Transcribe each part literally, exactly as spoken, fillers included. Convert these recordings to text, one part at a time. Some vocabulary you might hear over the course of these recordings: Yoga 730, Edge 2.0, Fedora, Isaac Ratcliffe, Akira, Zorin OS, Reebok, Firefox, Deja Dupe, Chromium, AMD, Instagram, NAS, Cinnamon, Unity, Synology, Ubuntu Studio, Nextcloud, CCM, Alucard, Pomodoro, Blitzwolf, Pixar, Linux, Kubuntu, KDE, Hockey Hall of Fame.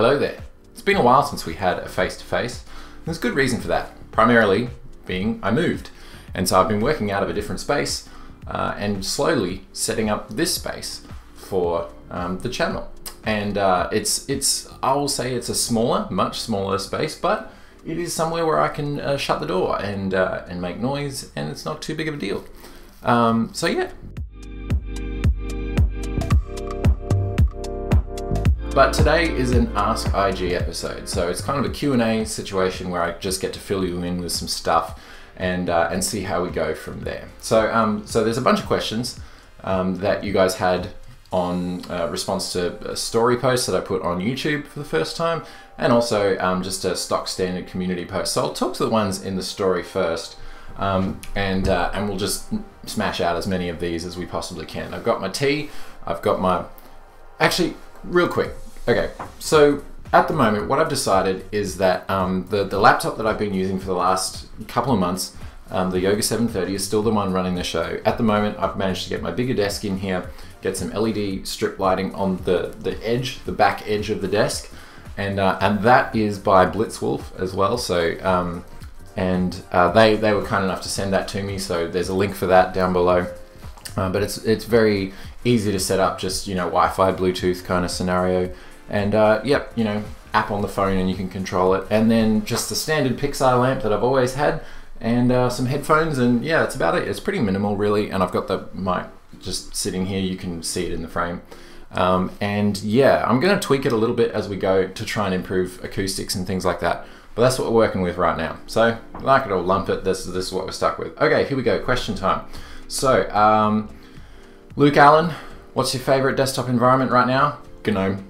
Hello there. It's been a while since we had a face-to-face. There's good reason for that, primarily being I moved. And so I've been working out of a different space uh, and slowly setting up this space for um, the channel. And uh, it's, it's, I will say it's a smaller, much smaller space, but it is somewhere where I can uh, shut the door and, uh, and make noise, and it's not too big of a deal. Um, so yeah. But today is an Ask I G episode, so it's kind of a Q and A situation where I just get to fill you in with some stuff and uh, and see how we go from there. So um, so there's a bunch of questions um, that you guys had on uh, response to a story post that I put on YouTube for the first time, and also um, just a stock standard community post. So I'll talk to the ones in the story first, um, and uh, and we'll just smash out as many of these as we possibly can. I've got my tea. I've got my actually real quick. Okay, so at the moment, what I've decided is that um, the, the laptop that I've been using for the last couple of months, um, the Yoga seven thirty, is still the one running the show. At the moment, I've managed to get my bigger desk in here, get some L E D strip lighting on the, the edge, the back edge of the desk, and uh, and that is by Blitzwolf as well. So um, and uh, they, they were kind enough to send that to me, so there's a link for that down below. Uh, but it's, it's very easy to set up, just, you know, Wi-Fi, Bluetooth kind of scenario. And uh, yep, you know, app on the phone and you can control it. And then just the standard Pixar lamp that I've always had, and uh, some headphones, and yeah, that's about it. It's pretty minimal really. And I've got the mic just sitting here. You can see it in the frame. Um, and yeah, I'm gonna tweak it a little bit as we go to try and improve acoustics and things like that. But that's what we're working with right now. So like it or lump it, this, this is what we're stuck with. Okay, here we go, question time. So um, Luke Allen, what's your favorite desktop environment right now? GNOME.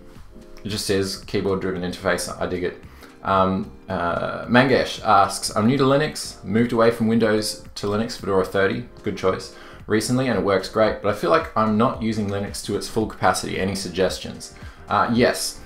It just says keyboard-driven interface. I dig it. Um, uh, Mangesh asks, I'm new to Linux, moved away from Windows to Linux, Fedora thirty, good choice, recently, and it works great, but I feel like I'm not using Linux to its full capacity. Any suggestions? Uh, yes,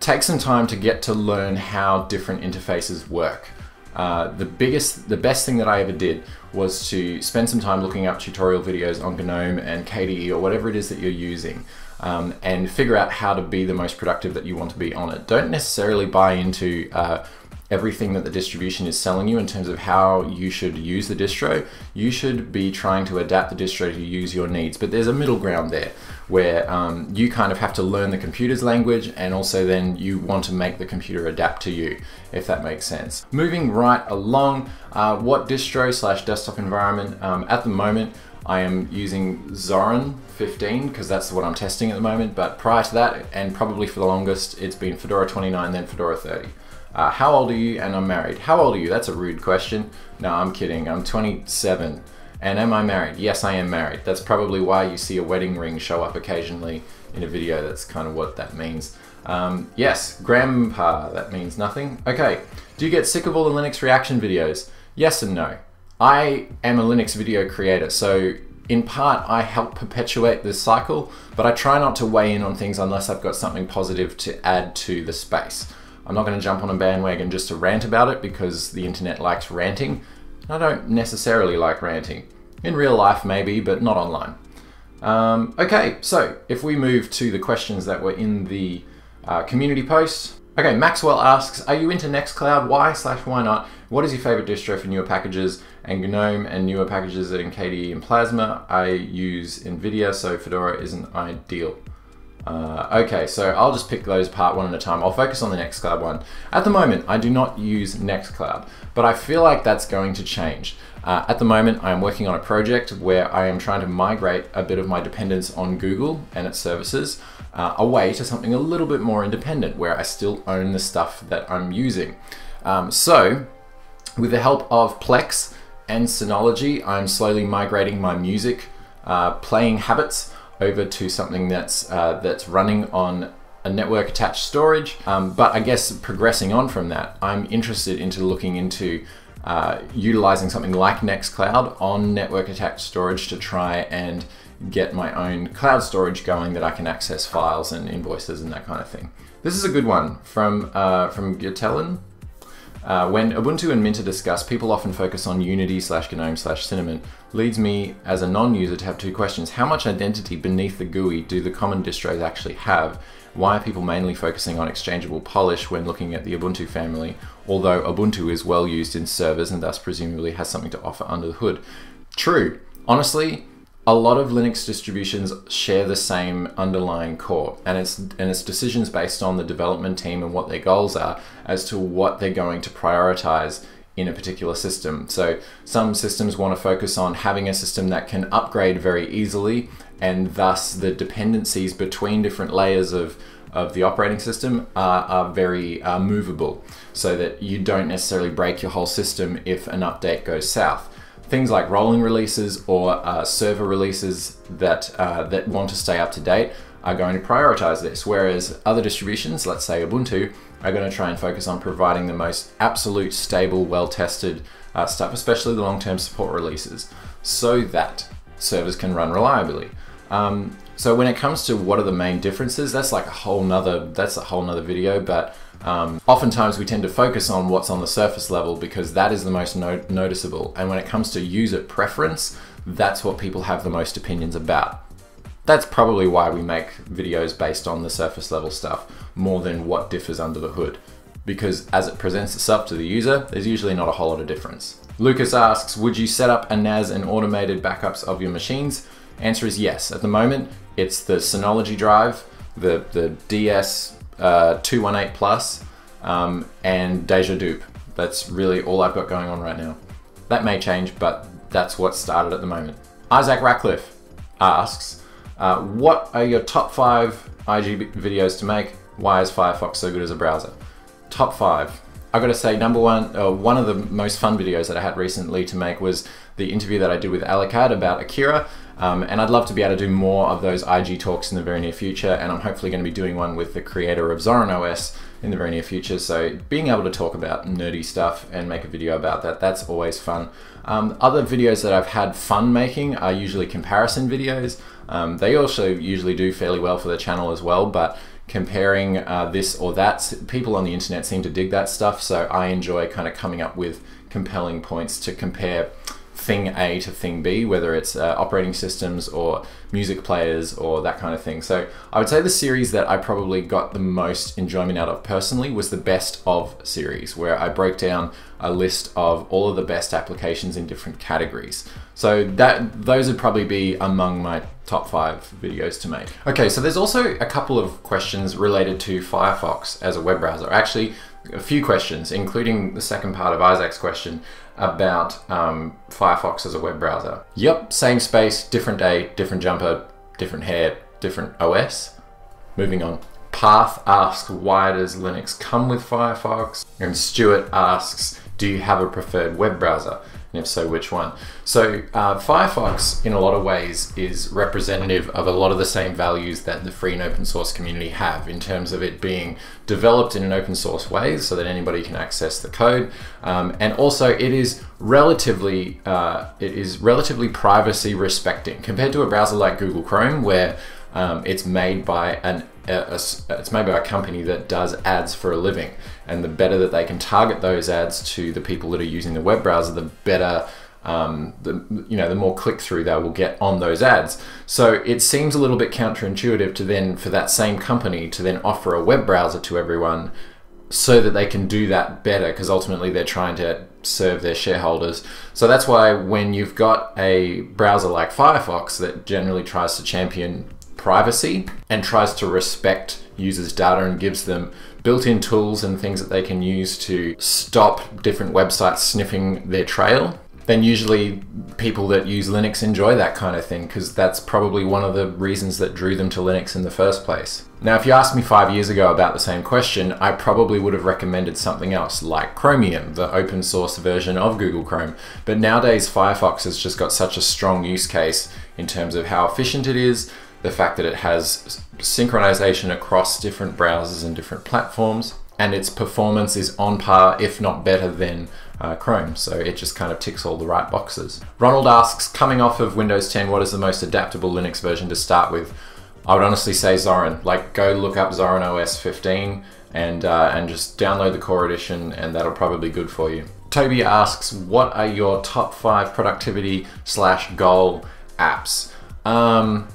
take some time to get to learn how different interfaces work. Uh, the biggest, the best thing that I ever did was to spend some time looking up tutorial videos on GNOME and K D E or whatever it is that you're using. Um, and figure out how to be the most productive that you want to be on it. Don't necessarily buy into uh, everything that the distribution is selling you in terms of how you should use the distro. You should be trying to adapt the distro to use your needs, but there's a middle ground there where um, you kind of have to learn the computer's language, and also then you want to make the computer adapt to you, if that makes sense. Moving right along, uh, what distro slash desktop environment? Um, at the moment, I am using Zorin fifteen because that's what I'm testing at the moment, but prior to that, and probably for the longest, it's been Fedora twenty-nine, then Fedora thirty. Uh, how old are you? And I'm married. How old are you? That's a rude question. No, I'm kidding. I'm twenty-seven. And am I married? Yes, I am married. That's probably why you see a wedding ring show up occasionally in a video. That's kind of what that means. Um, yes, grandpa, that means nothing. Okay, do you get sick of all the Linux reaction videos? Yes and no. I am a Linux video creator, so in part I help perpetuate this cycle, but I try not to weigh in on things unless I've got something positive to add to the space. I'm not going to jump on a bandwagon just to rant about it because the internet likes ranting. I don't necessarily like ranting. In real life maybe, but not online. Um, okay, so if we move to the questions that were in the uh, community post. Okay, Maxwell asks, are you into Nextcloud? Why slash why not? What is your favorite distro for newer packages and GNOME and newer packages in K D E and Plasma? I use NVIDIA, so Fedora isn't ideal. Uh, okay, so I'll just pick those apart one at a time. I'll focus on the Nextcloud one. At the moment, I do not use Nextcloud, but I feel like that's going to change. Uh, at the moment, I am working on a project where I am trying to migrate a bit of my dependence on Google and its services uh, away to something a little bit more independent where I still own the stuff that I'm using. Um, so, with the help of Plex and Synology, I'm slowly migrating my music uh, playing habits over to something that's, uh, that's running on a network attached storage. Um, but I guess progressing on from that, I'm interested into looking into uh, utilizing something like Nextcloud on network attached storage to try and get my own cloud storage going that I can access files and invoices and that kind of thing. This is a good one from, uh, from Gitelin. Uh, when Ubuntu and Minter discuss, people often focus on Unity slash GNOME slash Cinnamon. Leads me, as a non-user, to have two questions. How much identity beneath the G U I do the common distros actually have? Why are people mainly focusing on exchangeable polish when looking at the Ubuntu family, although Ubuntu is well used in servers and thus presumably has something to offer under the hood? True. Honestly, a lot of Linux distributions share the same underlying core, and it's and it's decisions based on the development team and what their goals are as to what they're going to prioritize in a particular system. So some systems want to focus on having a system that can upgrade very easily, and thus the dependencies between different layers of of the operating system are, are very uh, movable, so that you don't necessarily break your whole system if an update goes south. Things like rolling releases or uh, server releases that uh, that want to stay up to date are going to prioritize this, whereas other distributions, let's say Ubuntu, are going to try and focus on providing the most absolute, stable, well-tested uh, stuff, especially the long-term support releases, so that servers can run reliably. Um, so when it comes to what are the main differences, that's like a whole nother, that's a whole nother video, but um, oftentimes we tend to focus on what's on the surface level because that is the most no- noticeable. And when it comes to user preference, that's what people have the most opinions about. That's probably why we make videos based on the surface level stuff more than what differs under the hood, because as it presents itself to the user, there's usually not a whole lot of difference. Lucas asks, would you set up a N A S and automated backups of your machines? Answer is yes. At the moment, it's the Synology drive, the, the D S two eighteen Plus, um, and Deja Dupe. That's really all I've got going on right now. That may change, but that's what started at the moment. Isaac Ratcliffe asks, uh, what are your top five I G videos to make? Why is Firefox so good as a browser? Top five. I gotta say, number one, uh, one of the most fun videos that I had recently to make was the interview that I did with Alucard about Akira. Um, and I'd love to be able to do more of those I G talks in the very near future, and I'm hopefully going to be doing one with the creator of Zorin O S in the very near future. So being able to talk about nerdy stuff and make a video about that, that's always fun. Um, other videos that I've had fun making are usually comparison videos. Um, they also usually do fairly well for the channel as well, but comparing uh, this or that, people on the internet seem to dig that stuff, so I enjoy kind of coming up with compelling points to compare thing A to thing B, whether it's uh, operating systems or music players or that kind of thing. So I would say the series that I probably got the most enjoyment out of personally was the best of series, where I broke down a list of all of the best applications in different categories. So that those would probably be among my top five videos to make. Okay, so there's also a couple of questions related to Firefox as a web browser. Actually, a few questions, including the second part of Isaac's question about um, Firefox as a web browser. Yep, same space, different day, different jumper, different hair, different O S. Moving on. Path asks, why does Linux come with Firefox? And Stuart asks, do you have a preferred web browser? And if so, which one? So uh, Firefox, in a lot of ways, is representative of a lot of the same values that the free and open source community have, in terms of it being developed in an open source way so that anybody can access the code. Um, and also it is relatively, uh, it is relatively privacy respecting compared to a browser like Google Chrome, where um, it's made by an A, a, it's made by a company that does ads for a living, and the better that they can target those ads to the people that are using the web browser, the better, um, the, you know, the more click-through they will get on those ads. So it seems a little bit counterintuitive to then, for that same company to then offer a web browser to everyone so that they can do that better, because ultimately they're trying to serve their shareholders. So that's why when you've got a browser like Firefox that generally tries to champion privacy and tries to respect users' data and gives them built-in tools and things that they can use to stop different websites sniffing their trail, then usually people that use Linux enjoy that kind of thing, because that's probably one of the reasons that drew them to Linux in the first place. Now, if you asked me five years ago about the same question, I probably would have recommended something else, like Chromium, the open source version of Google Chrome. But nowadays, Firefox has just got such a strong use case in terms of how efficient it is, the fact that it has synchronization across different browsers and different platforms, and its performance is on par, if not better than uh, Chrome. So it just kind of ticks all the right boxes. Ronald asks, coming off of Windows ten, what is the most adaptable Linux version to start with? I would honestly say Zorin. Like, go look up Zorin O S fifteen and, uh, and just download the core edition, and that'll probably be good for you. Toby asks, what are your top five productivity slash goal apps? Um,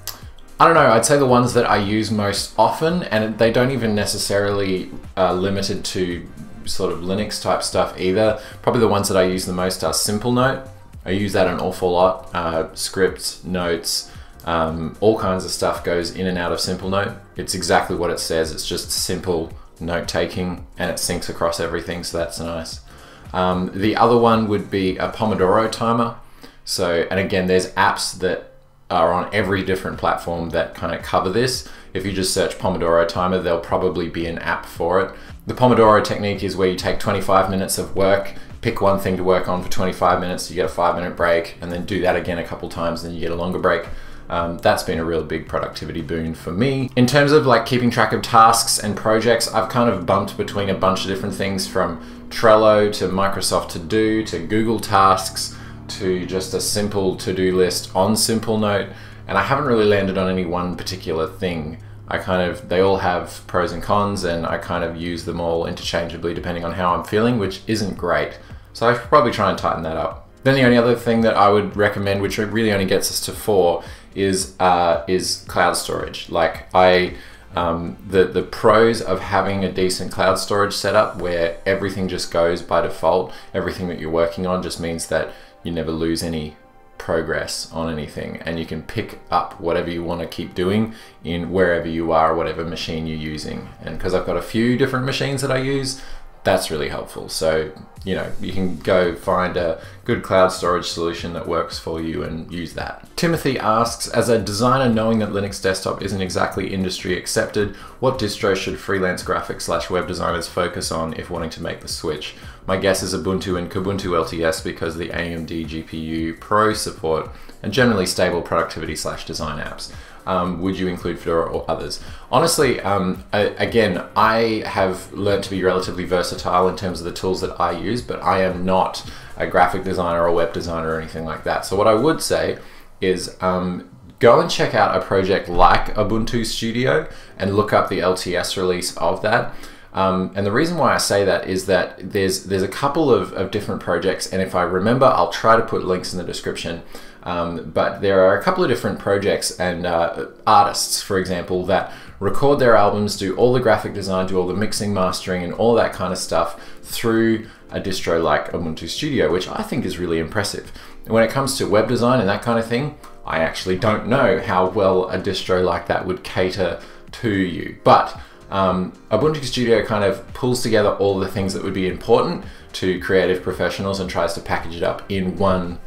I don't know, I'd say the ones that I use most often, and they don't even necessarily uh, limited to sort of Linux type stuff either. Probably the ones that I use the most are SimpleNote. I use that an awful lot. Uh, scripts, notes, um, all kinds of stuff goes in and out of SimpleNote. It's exactly what it says. It's just simple note taking, and it syncs across everything, so that's nice. Um, the other one would be a Pomodoro timer. So, and again, there's apps that are on every different platform that kind of cover this. If you just search Pomodoro timer, there'll probably be an app for it. The Pomodoro technique is where you take twenty-five minutes of work, pick one thing to work on for twenty-five minutes, you get a five minute break, and then do that again a couple times, then you get a longer break. Um, that's been a real big productivity boon for me. In terms of like keeping track of tasks and projects, I've kind of bumped between a bunch of different things, from Trello to Microsoft To Do to Google Tasks to just a simple to-do list on SimpleNote, and I haven't really landed on any one particular thing. I kind of, they all have pros and cons, and I kind of use them all interchangeably depending on how I'm feeling, which isn't great. So I should probably try and tighten that up. Then the only other thing that I would recommend, which really only gets us to four, is uh, is cloud storage. Like I, um, the, the pros of having a decent cloud storage setup where everything just goes by default, everything that you're working on just means that you never lose any progress on anything, and you can pick up whatever you want to keep doing in wherever you are, whatever machine you're using. And because I've got a few different machines that I use, that's really helpful. So, you know, you can go find a good cloud storage solution that works for you and use that. Timothy asks, as a designer, knowing that Linux desktop isn't exactly industry accepted, what distro should freelance graphics slash web designers focus on if wanting to make the switch? My guess is Ubuntu and Kubuntu L T S because the A M D G P U Pro support and generally stable productivity slash design apps. Um, would you include Fedora or others? Honestly, um, I, again, I have learned to be relatively versatile in terms of the tools that I use, but I am not a graphic designer or web designer or anything like that. So what I would say is um, go and check out a project like Ubuntu Studio and look up the L T S release of that. Um, and the reason why I say that is that there's there's a couple of, of different projects, and if I remember, I'll try to put links in the description. Um, but there are a couple of different projects and uh, artists, for example, that record their albums, do all the graphic design, do all the mixing, mastering, and all that kind of stuff through a distro like Ubuntu Studio, which I think is really impressive. When it comes to web design and that kind of thing, I actually don't know how well a distro like that would cater to you. But Um, Ubuntu Studio kind of pulls together all the things that would be important to creative professionals and tries to package it up in one,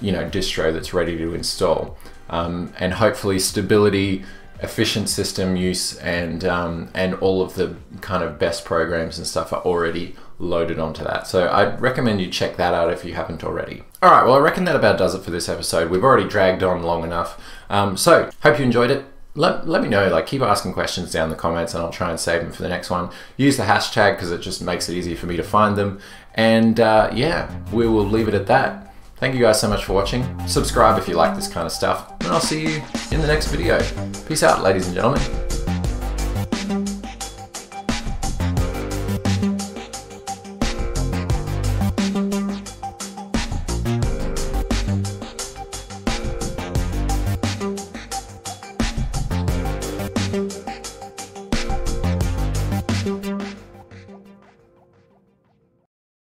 you know, distro that's ready to install. Um, and hopefully stability, efficient system use, and, um, and all of the kind of best programs and stuff are already loaded onto that. So I recommend you check that out if you haven't already. All right, well, I reckon that about does it for this episode. We've already dragged on long enough. Um, so hope you enjoyed it. Let, let me know, like, keep asking questions down in the comments and I'll try and save them for the next one. Use the hashtag because it just makes it easier for me to find them. And uh, yeah, we will leave it at that. Thank you guys so much for watching. Subscribe if you like this kind of stuff, and I'll see you in the next video. Peace out, ladies and gentlemen.